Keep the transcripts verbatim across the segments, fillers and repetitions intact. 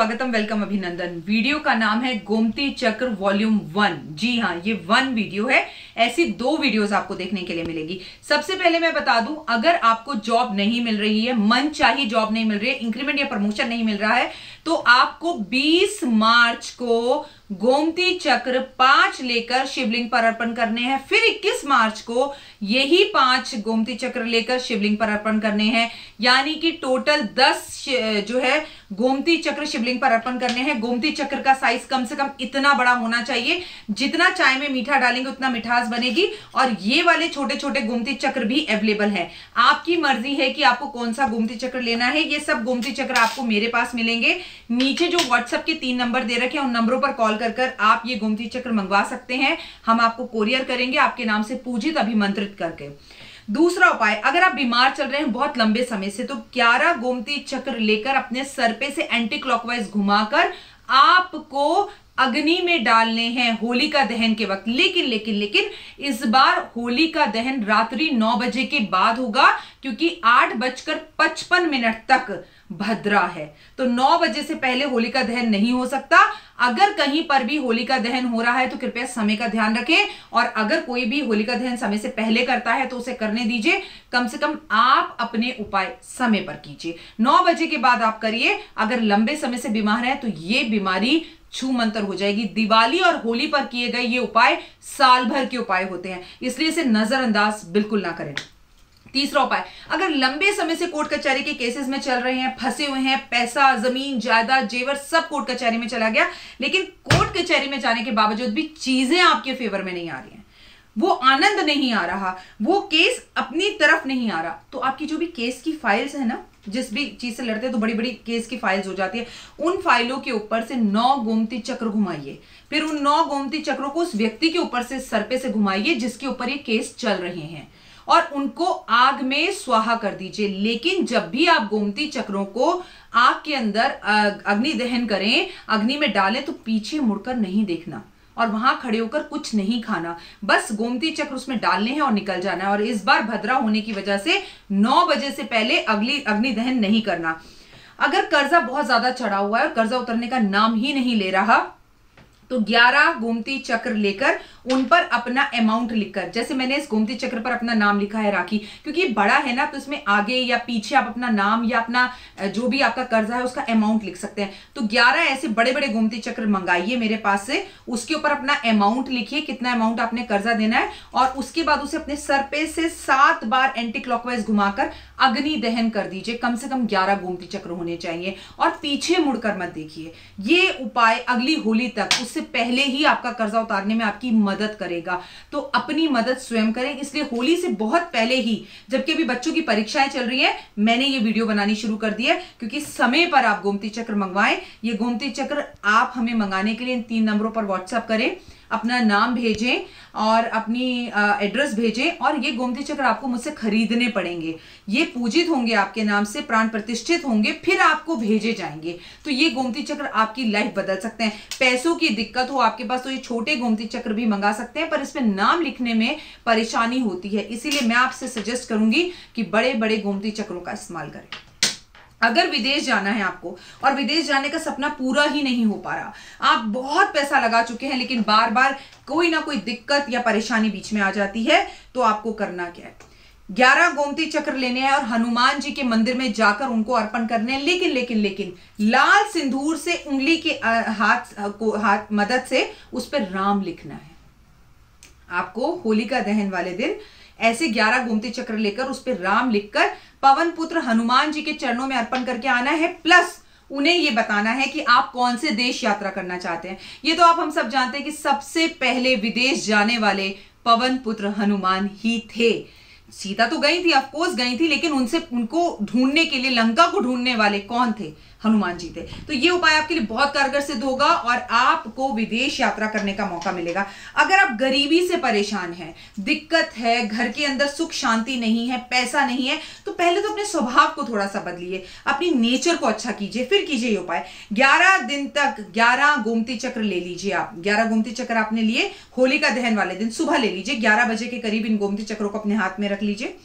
स्वागतम वेलकम अभिनंदन। वीडियो का नाम है गोमती चक्र वॉल्यूम वन। जी हाँ, ये वन वीडियो है। ऐसी दो वीडियोस आपको देखने के लिए मिलेगी। सबसे पहले मैं बता दूं, अगर आपको जॉब नहीं मिल रही है, मन चाहिए जॉब नहीं मिल रही है, इंक्रीमेंट या प्रमोशन नहीं मिल रहा है, तो आपको बीस मार्च को गोमती चक्र पांच लेकर शिवलिंग पर अर्पण करने हैं। फिर इक्कीस मार्च को यही पांच गोमती चक्र लेकर शिवलिंग पर अर्पण करने हैं। यानी कि टोटल दस जो है गोमती चक्र शिवलिंग पर अर्पण करने हैं। गोमती चक्र का साइज कम से कम इतना बड़ा होना चाहिए, जितना चाय में मीठा डालेंगे उतना मिठास बनेगी। और ये वाले छोटे छोटे गोमती चक्र भी अवेलेबल है। आपकी मर्जी है कि आपको कौन सा गोमती चक्र लेना है। ये सब गोमती चक्र आपको मेरे पास मिलेंगे। नीचे जो व्हाट्सएप के तीन नंबर दे रखे हैं, उन नंबरों पर कॉल कर कर आप ये गोमती चक्र मंगवा सकते हैं। हम आपको कोरियर करेंगे आपके नाम से पूजित अभिमंत्रित करके। दूसरा उपाय, अगर आप बीमार चल रहे हैं बहुत लंबे समय से, तो ग्यारह गोमती चक्र लेकर अपने सर पे से एंटी क्लॉकवाइज घुमाकर आपको अग्नि में डालने हैं होलिका दहन के वक्त। लेकिन लेकिन लेकिन इस बार होलिका दहन रात्रि नौ बजे के बाद होगा, क्योंकि आठ बजकर पचपन मिनट तक भद्रा है, तो नौ बजे से पहले होलिका दहन नहीं हो सकता। अगर कहीं पर भी होलिका दहन हो रहा है तो कृपया समय का ध्यान रखें, और अगर कोई भी होलिका दहन समय से पहले करता है तो उसे करने दीजिए। कम से कम आप अपने उपाय समय पर कीजिए, नौ बजे के बाद आप करिए। अगर लंबे समय से बीमार है तो ये बीमारी छू मंतर हो जाएगी। दिवाली और होली पर किए गए ये उपाय साल भर के उपाय होते हैं, इसलिए इसे नजरअंदाज बिल्कुल ना करें। तीसरा उपाय, अगर लंबे समय से कोर्ट कचहरी के केसेस में चल रहे हैं, फंसे हुए हैं, पैसा, जमीन, जायदाद, जेवर सब कोर्ट कचहरी में चला गया, लेकिन कोर्ट कचहरी में जाने के बावजूद भी चीजें आपके फेवर में नहीं आ रही हैं, वो आनंद नहीं आ रहा, वो केस अपनी तरफ नहीं आ रहा, तो आपकी जो भी केस की फाइल्स है ना, जिस भी चीज से लड़ते हैं तो बड़ी बड़ी केस की फाइल्स हो जाती है, उन फाइलों के ऊपर से नौ गोमती चक्र घुमाइए। फिर उन नौ गोमती चक्रों को उस व्यक्ति के ऊपर से, सर पे से घुमाइए जिसके ऊपर ये केस चल रहे हैं, और उनको आग में स्वाहा कर दीजिए। लेकिन जब भी आप गोमती चक्रों को आग के अंदर अग्नि दहन करें, अग्नि में डालें, तो पीछे मुड़कर नहीं देखना और वहां खड़े होकर कुछ नहीं खाना। बस गोमती चक्र उसमें डालने हैं और निकल जाना है। और इस बार भद्रा होने की वजह से नौ बजे से पहले अगली अग्नि दहन नहीं करना। अगर कर्जा बहुत ज्यादा चढ़ा हुआ है और कर्जा उतरने का नाम ही नहीं ले रहा, तो ग्यारह गोमती चक्र लेकर उन पर अपना अमाउंट लिखकर, जैसे मैंने इस गोमती चक्र पर अपना नाम लिखा है राखी, क्योंकि बड़ा है ना, तो इसमें आगे या पीछे आप अपना नाम या अपना जो भी आपका कर्जा है उसका अमाउंट लिख सकते हैं। तो ग्यारह ऐसे बड़े बड़े गोमती चक्र मंगाइए मेरे पास से, उसके ऊपर अपना अमाउंट लिखिए, कितना अमाउंट आपने कर्जा देना है, और उसके बाद उसे अपने सर पे से सात बार एंटी क्लॉकवाइज घुमाकर अग्नि दहन कर दीजिए। कम से कम ग्यारह गोमती चक्र होने चाहिए, और पीछे मुड़कर मत देखिए। ये उपाय अगली होली तक, उससे पहले ही आपका कर्जा उतारने में आपकी मदद करेगा। तो अपनी मदद स्वयं करें, इसलिए होली से बहुत पहले ही, जबकि अभी बच्चों की परीक्षाएं चल रही हैं, मैंने ये वीडियो बनानी शुरू कर दी है, क्योंकि समय पर आप गोमती चक्र मंगवाएं। ये गोमती चक्र आप हमें मंगाने के लिए इन तीन नंबरों पर व्हाट्सएप करें, अपना नाम भेजें और अपनी एड्रेस भेजें, और ये गोमती चक्र आपको मुझसे खरीदने पड़ेंगे। ये पूजित होंगे आपके नाम से, प्राण प्रतिष्ठित होंगे, फिर आपको भेजे जाएंगे। तो ये गोमती चक्र आपकी लाइफ बदल सकते हैं। पैसों की दिक्कत हो आपके पास तो ये छोटे गोमती चक्र भी मंगा सकते हैं, पर इसमें नाम लिखने में परेशानी होती है, इसीलिए मैं आपसे सजेस्ट करूंगी कि बड़े बड़े गोमती चक्रों का इस्तेमाल करें। अगर विदेश जाना है आपको और विदेश जाने का सपना पूरा ही नहीं हो पा रहा, आप बहुत पैसा लगा चुके हैं लेकिन बार बार कोई ना कोई दिक्कत या परेशानी बीच में आ जाती है, तो आपको करना क्या है, ग्यारह गोमती चक्र लेने हैं और हनुमान जी के मंदिर में जाकर उनको अर्पण करने हैं। लेकिन लेकिन लेकिन लाल सिंदूर से उंगली के हाथ को हाथ मदद से उस पर राम लिखना है। आपको होलिका दहन वाले दिन ऐसे ग्यारह गोमती चक्र लेकर उस पर राम लिखकर पवन पुत्र हनुमान जी के चरणों में अर्पण करके आना है। प्लस उन्हें ये बताना है कि आप कौन से देश यात्रा करना चाहते हैं। ये तो आप हम सब जानते हैं कि सबसे पहले विदेश जाने वाले पवन पुत्र हनुमान ही थे। सीता तो गई थी, ऑफ कोर्स गई थी, लेकिन उनसे उनको ढूंढने के लिए, लंका को ढूंढने वाले कौन थे, हनुमान जी थे। तो ये उपाय आपके लिए बहुत कारगर सिद्ध होगा और आपको विदेश यात्रा करने का मौका मिलेगा। अगर आप गरीबी से परेशान हैं, दिक्कत है, घर के अंदर सुख शांति नहीं है, पैसा नहीं है, तो पहले तो अपने स्वभाव को थोड़ा सा बदलिए, अपनी नेचर को अच्छा कीजिए, फिर कीजिए ये उपाय। ग्यारह दिन तक ग्यारह गोमती चक्र ले लीजिए आप। ग्यारह गोमती चक्र आपने लिए, होलिका दहन वाले दिन सुबह ले लीजिए, ग्यारह बजे के करीब इन गोमती चक्रों को अपने हाथ में रख लीजिए,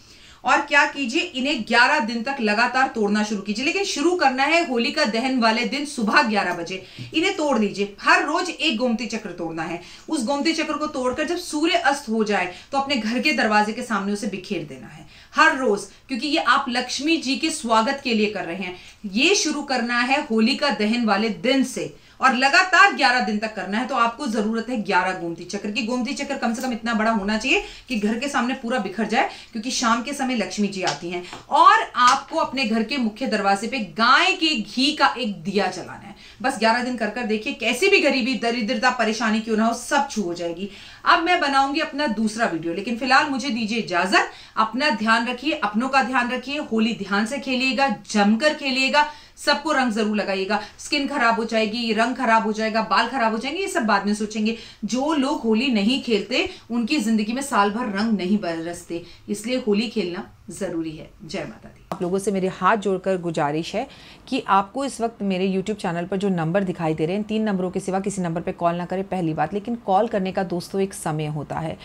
और क्या कीजिए, इन्हें ग्यारह दिन तक लगातार तोड़ना शुरू कीजिए। लेकिन शुरू करना है होलिका दहन वाले दिन सुबह ग्यारह बजे। इन्हें तोड़ दीजिए। हर रोज एक गोमती चक्र तोड़ना है। उस गोमती चक्र को तोड़कर जब सूर्य अस्त हो जाए तो अपने घर के दरवाजे के सामने उसे बिखेर देना है हर रोज, क्योंकि ये आप लक्ष्मी जी के स्वागत के लिए कर रहे हैं। ये शुरू करना है होलिका दहन वाले दिन से और लगातार ग्यारह दिन तक करना है। तो आपको जरूरत है ग्यारह गोमती चक्र की। गोमती चक्र कम से कम इतना बड़ा होना चाहिए कि घर के सामने पूरा बिखर जाए, क्योंकि शाम के समय लक्ष्मी जी आती हैं। और आपको अपने घर के मुख्य दरवाजे पे गाय के घी का एक दिया जलाना है। बस ग्यारह दिन कर कर देखिए, कैसी भी गरीबी, दरिद्रता, परेशानी क्यों ना हो, सब छू हो जाएगी। अब मैं बनाऊंगी अपना दूसरा वीडियो, लेकिन फिलहाल मुझे दीजिए इजाजत। अपना ध्यान रखिए, अपनों का ध्यान रखिए। होली ध्यान से खेलिएगा, जमकर खेलिएगा। सबको रंग जरूर लगाइएगा। स्किन खराब हो जाएगी, रंग खराब हो जाएगा, बाल खराब हो जाएंगे, ये सब बाद में सोचेंगे। जो लोग होली नहीं खेलते उनकी जिंदगी में साल भर रंग नहीं बरसते, इसलिए होली खेलना जरूरी है। जय माता दी। आप लोगों से मेरे हाथ जोड़कर गुजारिश है कि आपको इस वक्त मेरे यूट्यूब चैनल पर जो नंबर दिखाई दे रहे हैं, तीन नंबरों के सिवा किसी नंबर पे कॉल ना करें, पहली बात। लेकिन कॉल करने का दोस्तों एक समय होता है।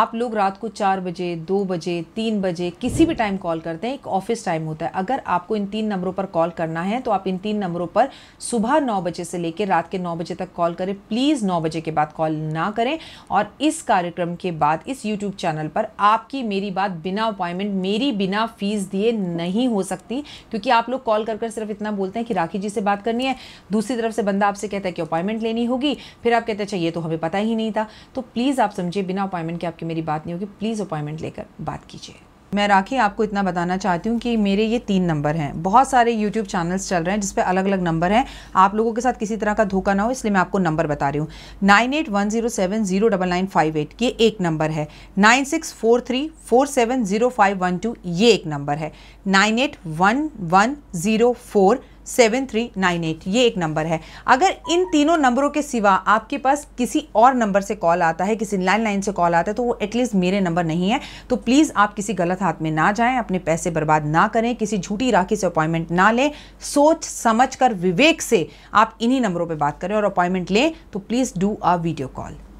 आप लोग रात को चार बजे, दो बजे, तीन बजे, किसी भी टाइम कॉल करते हैं। एक ऑफिस टाइम होता है। अगर आपको इन तीन नंबरों पर कॉल करना है तो आप इन तीन नंबरों पर सुबह नौ बजे से लेकर रात के नौ बजे तक कॉल करें। प्लीज़ नौ बजे के बाद कॉल ना करें। और इस कार्यक्रम के बाद इस यूट्यूब चैनल पर आपकी मेरी बात बिना अपॉइंटमेंट, मेरी बिना फीस दिए नहीं हो सकती, क्योंकि आप लोग कॉल कर कर सिर्फ इतना बोलते हैं कि राखी जी से बात करनी है, दूसरी तरफ से बंदा आपसे कहता है कि अपॉइंटमेंट लेनी होगी, फिर आप कहते हैं चाहिए तो हमें पता ही नहीं था। तो प्लीज़ आप समझिए, बिना अपॉइंटमेंट के आपकी मेरी बात नहीं होगी। प्लीज़ अपॉइंटमेंट लेकर बात कीजिए। मैं राखी आपको इतना बताना चाहती हूँ कि मेरे ये तीन नंबर हैं। बहुत सारे यूट्यूब चैनल्स चल रहे हैं जिस पे अलग अलग नंबर हैं। आप लोगों के साथ किसी तरह का धोखा ना हो, इसलिए मैं आपको नंबर बता रही हूँ। Nine eight one zero seven zero nine nine five eight, ये एक नंबर है। Nine six four three four seven zero five one two, ये एक नंबर है। Nine eight one one zero four seven three nine eight, ये एक number है। अगर इन तीनों नंबरों के सिवा आपके पास किसी और नंबर से कॉल आता है, किसी लैंडलाइन से कॉल आता है, तो वो एटलीस्ट मेरे नंबर नहीं है। तो प्लीज़ आप किसी गलत हाथ में ना जाएं, अपने पैसे बर्बाद ना करें, किसी झूठी राखी से अपॉइंटमेंट ना लें। सोच समझ कर विवेक से आप इन्हीं नंबरों पर बात करें और अपॉइंटमेंट लें। तो please do a video call.